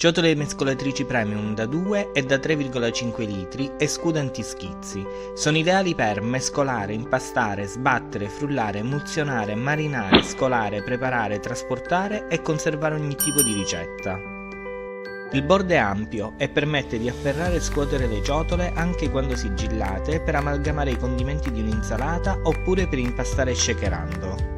ciotole mescolatrici premium da 2 e da 3,5 litri e scudo antischizzi. Sono ideali per mescolare, impastare, sbattere, frullare, emulsionare, marinare, scolare, preparare, trasportare e conservare ogni tipo di ricetta. Il bordo è ampio e permette di afferrare e scuotere le ciotole anche quando sigillate per amalgamare i condimenti di un'insalata oppure per impastare shakerando.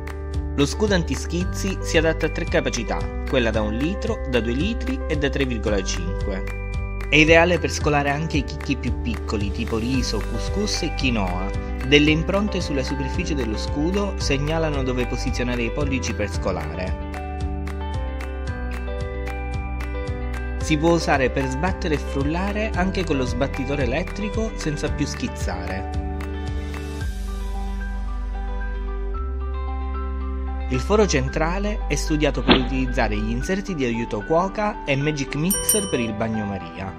Lo scudo antischizzi si adatta a 3 capacità, quella da 1 litro, da 2 litri e da 3,5. È ideale per scolare anche i chicchi più piccoli, tipo riso, couscous e quinoa. Delle impronte sulla superficie dello scudo segnalano dove posizionare i pollici per scolare. Si può usare per sbattere e frullare anche con lo sbattitore elettrico senza più schizzare. Il foro centrale è studiato per utilizzare gli inserti di aiuto cuoca e Magic Mixer per il bagnomaria.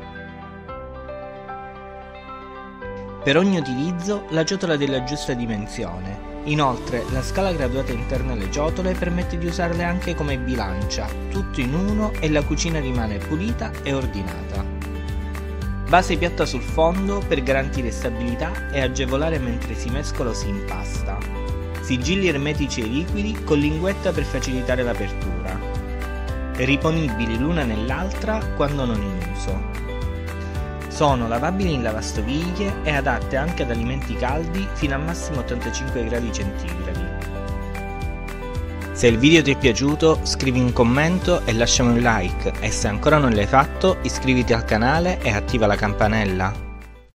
Per ogni utilizzo la ciotola è della giusta dimensione. Inoltre, la scala graduata interna alle ciotole permette di usarle anche come bilancia, tutto in uno, e la cucina rimane pulita e ordinata. Base piatta sul fondo per garantire stabilità e agevolare mentre si mescola o si impasta. Sigilli ermetici e liquidi con linguetta per facilitare l'apertura. Riponibili l'una nell'altra quando non in uso. Sono lavabili in lavastoviglie e adatte anche ad alimenti caldi fino a massimo 85 gradi centigradi. Se il video ti è piaciuto, scrivi un commento e lasciami un like, e se ancora non l'hai fatto, iscriviti al canale e attiva la campanella.